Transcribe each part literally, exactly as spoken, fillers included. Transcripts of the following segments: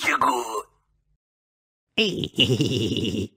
Sugar. Hey, hey,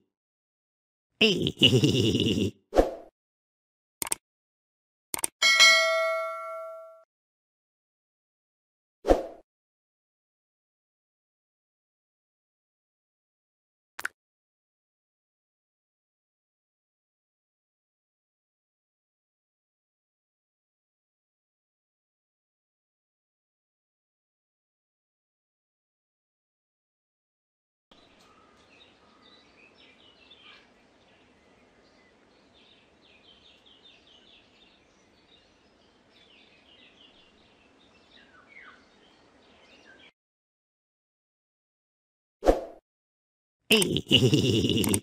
Hey, hey, hey, hey,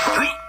hey.